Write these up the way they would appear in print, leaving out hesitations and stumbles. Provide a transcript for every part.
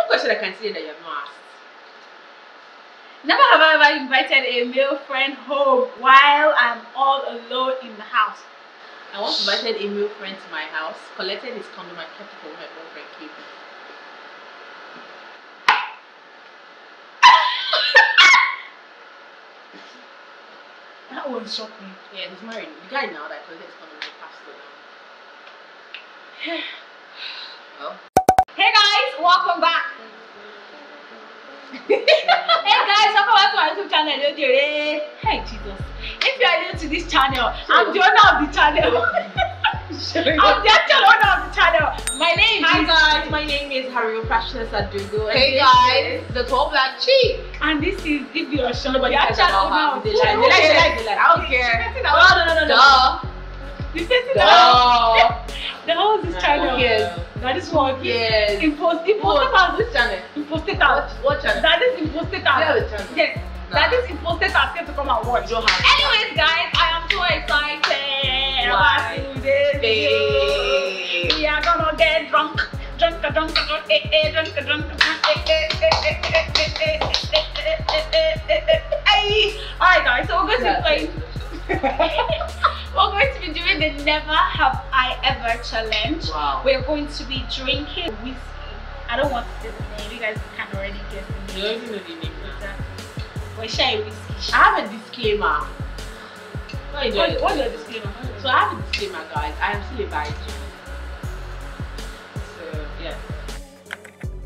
one question I can see that you have not asked. Never have I ever invited a male friend home while I'm all alone in the house. I once invited a male friend to my house, collected his condom and kept it for my boyfriend Katie. That one shocked me. Yeah, he's married. The guy now that collected his condom is a pastor now. Well. Hey guys, welcome back. Hey guys, welcome back to my YouTube channel. Hey Jesus. If you are new to this channel, I'm the owner of the channel. I'm the actual owner of the channel. My name is Her Royal Freshness Adaugo. Hey guys, the Tall Black Chic. And this is India Osho. Nobody cares about her. I don't care. No. You said it now. The whole is this channel. Yes. That is what. Yes. Impost out this channel. Impost it out. What channel? That is impost it out. Yes. That is imposted asking to come and watch. Anyways, guys, I am so excited about today's video. We are gonna get drunk. Alright guys, so we're going to be playing. We're going to be doing the Never Have I Ever Challenge. Wow. We're going to be drinking whiskey. I don't want to say the name. You guys can already guess the name. You already know the name. I have a disclaimer. What's your disclaimer? So I have a disclaimer, guys. I am still a virgin. So yeah.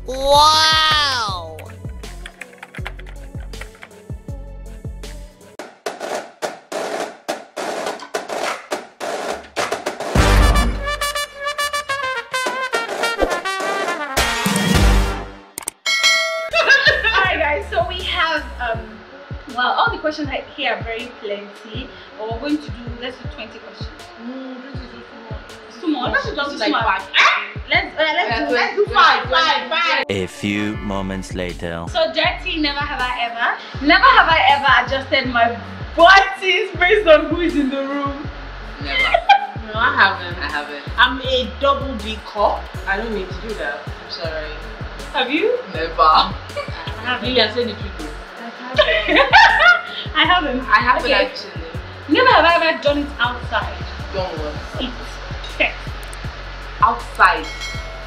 Wow. Alright guys, so we have well, all the questions here are very plenty, but we're going to do, let's do 20 questions. No, this is just too much. Let's just do like 5. Let's do 5. A few moments later. So dirty, never have I ever. Never have I ever adjusted my bodies based on who is in the room. Never. No, I haven't. I'm a double D cop. I don't need to do that. I'm sorry. Have you? Never. I said it with you. I haven't okay. Actually. Never have I ever done it outside. Don't worry. It's sex. Outside?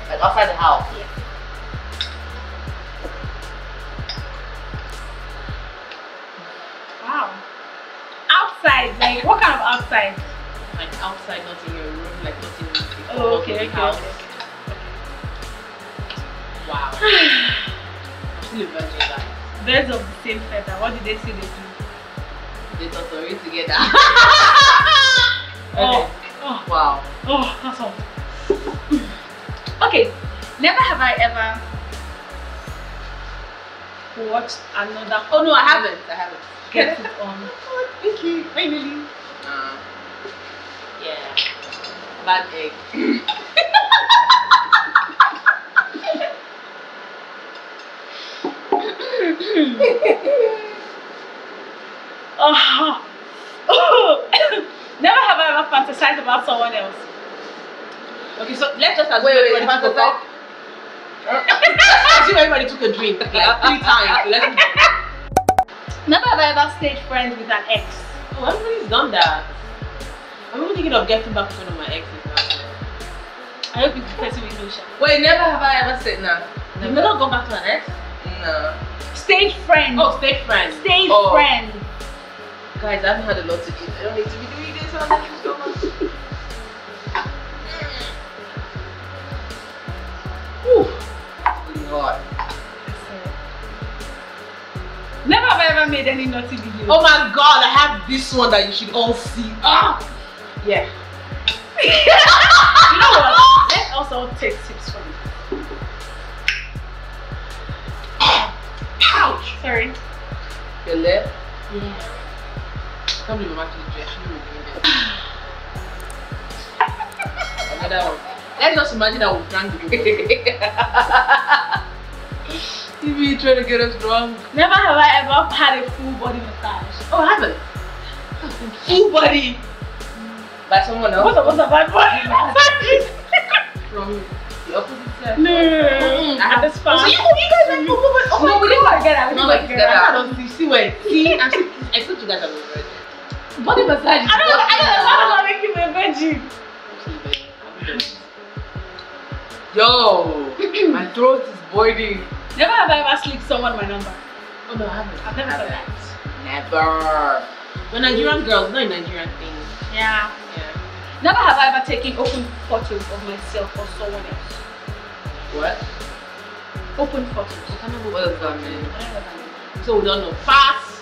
Like outside the house? Yeah. Wow. Outside? Like what kind of outside? Like outside, not in your room, like not in your room. Oh, okay. Wow. I'm still a virgin, guys. Birds of the same feather, what did they say they do? They totori together. Okay. Oh, wow. Oh, that's all. Okay, never have I ever watched another. Oh no, I haven't. Get it on. Thank you, finally. Yeah. Bad egg. Never have I ever fantasized about someone else. Okay, so let's just assume everybody took a drink. Like 3 times. Never have I ever stayed friends with an ex. Oh, everybody's done that. I'm really thinking of getting back to one of my exes now. I hope it's the person we know. Wait, never have I ever said no. You've never gone back to an ex? No. Stayed friends. Oh, stayed friends. Stayed friends. Guys, I haven't had a lot to eat. I don't need to be doing this. I love you so much. Ooh. Lord. Never have I ever made any naughty videos. Oh my God, I have this one that you should all see. Ah. Yeah. You know what? Let's also take tips from it. Ouch! Sorry. Your lip? Yeah. I can't believe I'm actually dressed. You doing this. Another one. Let's just imagine that we drank the drink. You mean trying to get us drunk? Never have I ever had a full body massage. Oh, I haven't. Full body? By someone else? What about a bad body? From the opposite. No. At the spa. So you guys like, oh my God. We didn't work together. Not like together. I don't see. See where? See? I'm still. I thought you guys are virgin. Body massage. I don't know. Why does that make you a virgin? Yo, my throat is boiling. Never have I ever slipped someone my number. Oh no, I haven't. I've never done that. Never. We're Nigerian girls, not a Nigerian thing. Yeah. Yeah. Never have I ever taken open photos of myself or someone else. What? Open photos. I can't remember what does that mean. I don't know what that means. So we don't know. Pass.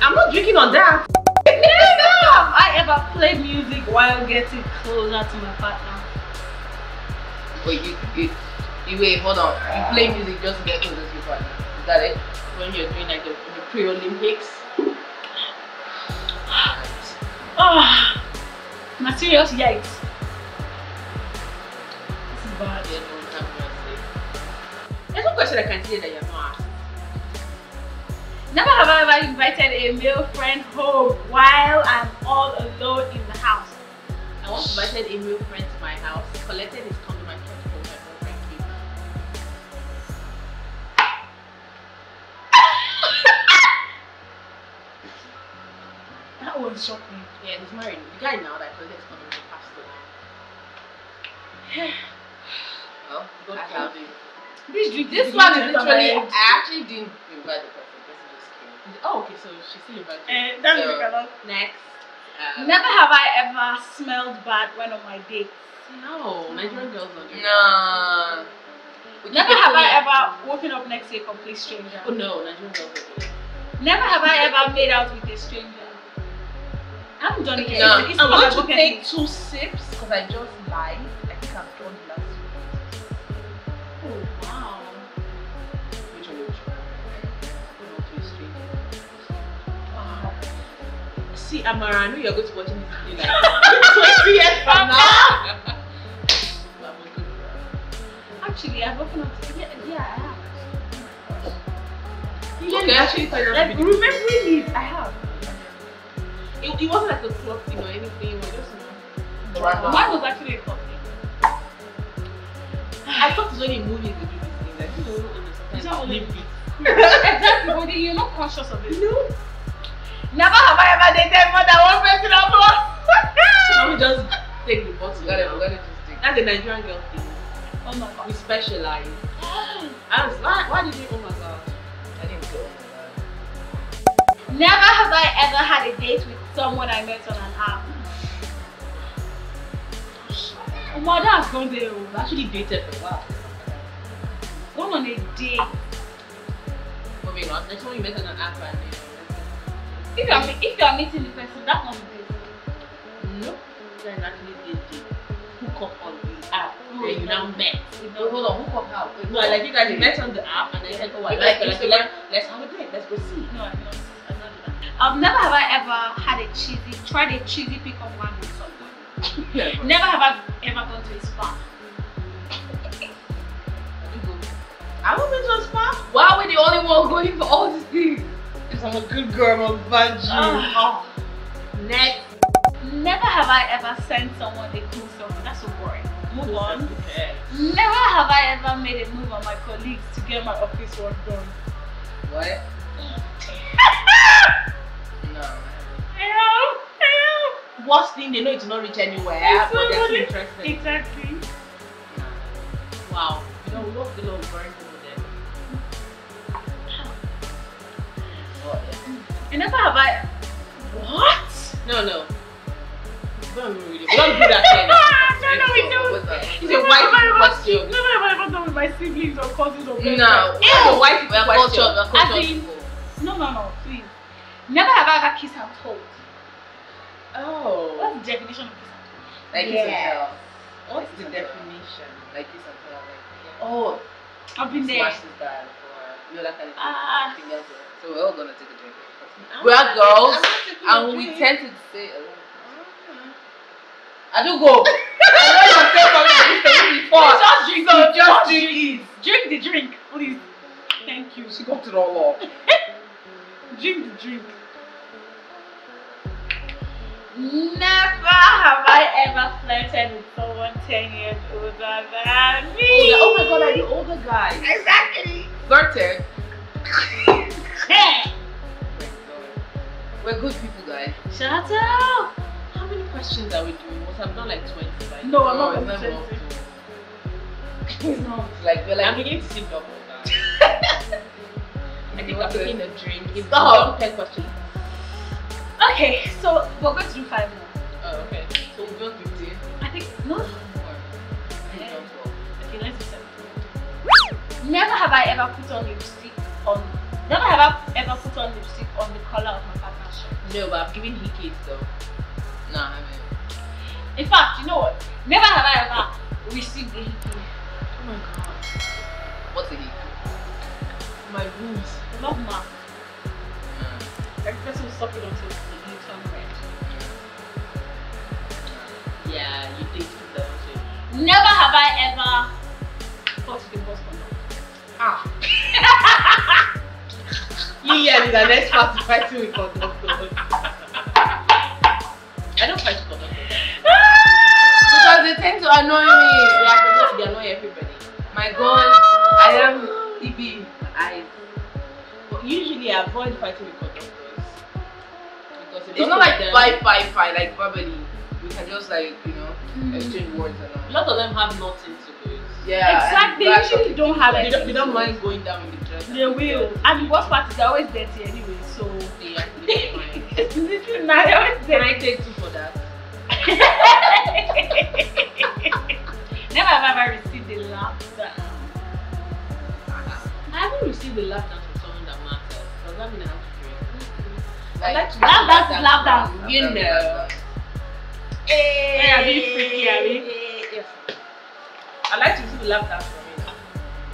I'm not drinking on that. Never have I ever played music while getting closer to my partner. But wait, hold on. You play music just to get closer to your partner. Is that it? When you're doing like the pre-Olympics. Ah, oh, materials, yikes. This is bad. Yeah, no, it's not bad. There's one question I can say that you're not asking. Never have I ever invited a male friend home while I'm all alone in the house. I once invited a male friend to my house, collected his condom and kept home. My boyfriend came. That one shocked me. Yeah, he's married. The guy now that collected his condom is a pastor. Well, God help him. This one is literally. I actually didn't invite the person. The person just came. Oh, okay, so she still invited me. That's so, not. Next. Never have I ever smelled bad when on my dates. No, Nigerian girls don't do that. No. Never have I ever woken up next to a complete stranger. Oh no, Nigerian girls don't do that. Never have I ever made out with a stranger. I haven't done it yet. No. I'm going to take 2 sips because I just lied. I think I've done it last week. Oh wow. Which one would you do? To a stranger. Wow. See, Amara, I know you're going to watch this video like 20 years from now. Actually, I've opened up. Yeah, I have. You actually started like remembering it. I have. It wasn't like a club thing or anything. It was just mine was actually a club thing. I thought it was only movies that do these things. Like, you don't understand. It's not only movies. Exactly, but you're not conscious of it. No. Never have I ever dated more than one person or more. So now we just take the bottle. We're gonna just take. That's a Nigerian girl thing. Oh my God. We specialize. I was like, why did you? Oh my God. I didn't go. Never have I ever had a date with someone I met on an app. Oh my God, that's gone there. We actually dated for a while. Gone on a date. Moving on. That's when we met on an app right now. If you are meeting the person, that's not the person. No, you guys actually did the hook up on the app. No, you now met. No, hold on, hook up how? No, like you guys met on the app and then said, oh, I like it. So let's have a date, let's proceed. No, I'm not. Never have I ever tried a cheesy pick-up line with someone. Never. Never have I ever gone to a spa. I won't go to a spa. Why are we the only ones going for all these things? I'm a good girl, I'm a virgin. Next. Never have I ever sent someone a cool song. That's so boring. Move on. Okay. Never have I ever made a move on my colleagues to get my office work done. What? No. Help. Worst thing, they know it's not reach anywhere, it's but they're still interested. Exactly. Wow. You know, we love the love burn. And never have I. What? No. Don't do that. No, we don't. It's a white question. Never have I ever done with my siblings or cousins or friends. No, it's a white question. No, please. Never have I ever kissed and told. Oh. What's the definition of kiss and told? Like kiss and tell. What's the definition? Like kiss and tell. Oh. I've been there. No, that kind of thing. So we're all gonna take a drink. We are girls and we tend to say a lot. Adaugo. Just drink it. Drink the drink, please. Thank you. She got it all up. Drink the drink. Never have I ever flirted with someone 10 years older than me. Oh my god, are you older guys? Exactly. Flirted. We're good people, guys. Shut up. How many questions are we doing? Because I'm not like 20, right? No, I'm not like 20. It's not. Like, we're like, I'm beginning to see double now. I think I'm taking a drink. It's not 10 questions. Okay, so we're going to do 5 more. Oh, okay. So we'll do 15. I think, no. Or, okay, let's do 7. Never have I ever put on lipstick on... Never have I ever put on lipstick on the colour of my partner's shirt. No, but I've given hickeys though. No, I haven't. In fact, you know what? Never have I ever received a hickey. Oh my god. What's a hickey? My boobs. Not mine. Every person will suck it until the new turn red. Yeah, you did that too. Never have I ever thought the boss condom. Ah. You guys is an expert in fighting with condom. I don't fight with condom. Because they tend to annoy me. Like, they annoy everybody. My god, I am EB. I usually avoid fighting with condom. It's not like fight, like verbally. We can just like, you know, exchange words and all. A lot of them have nothing to lose. Yeah. Exactly. They usually don't have anything. They don't mind going down with the dress. They will. And the worst part is they're always dirty anyway, so they actually mind. It's literally not always dirty. I take 2 for that. Never have I ever received a laugh down. I haven't received a laugh down from someone that matters. Does that mean I have to? Like, lap down, you know. Hey, I'm being freaky, I mean. Yes. I like to do lap down from you.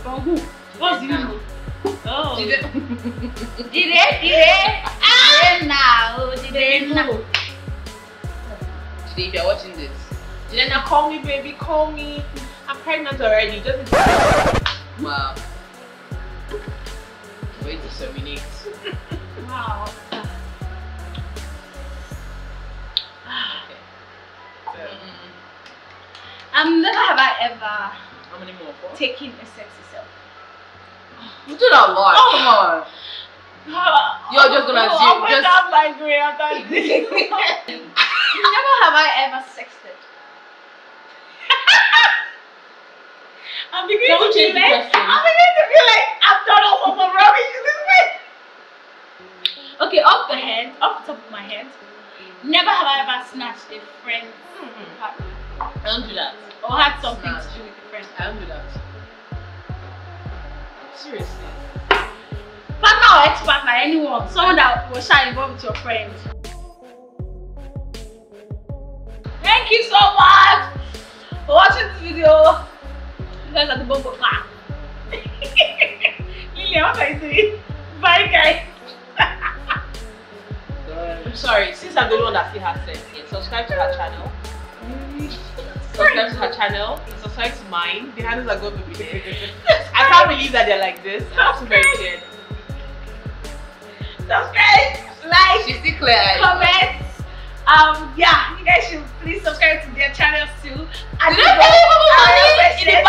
From who? What's you know? Oh. Did they? Ah! Now, did they know? Today, if you're watching this, did they now call me, baby? Call me. I'm pregnant already. Just. Wow. Wait to terminate. Wow. Never have I ever taken a sexy selfie. You do that a lot. Oh. Come on. You're just gonna see. Oh, just... I'm like way after this. Never have I ever sexted. I'm beginning to feel like I've done all sorts of rubbish in this way. Okay, off the top of my head. Never have I ever snatched a friend's partner. I don't do that. Or had something to do with a friend. I don't do that. Seriously. Partner or ex-partner, anyone. Someone that was shy involved with your friend. Thank you so much for watching this video. You guys are the bomb class. Lillian, what are you doing? Bye guys. I'm sorry, since I'm the one that still has sex, subscribe to her channel. Subscribe to her channel, subscribe to mine. The handles are going to be there. I can't believe that they're like this. I'm very scared. Subscribe, like, she's still clear. Comment. Yeah, you guys should please subscribe to their channels too. And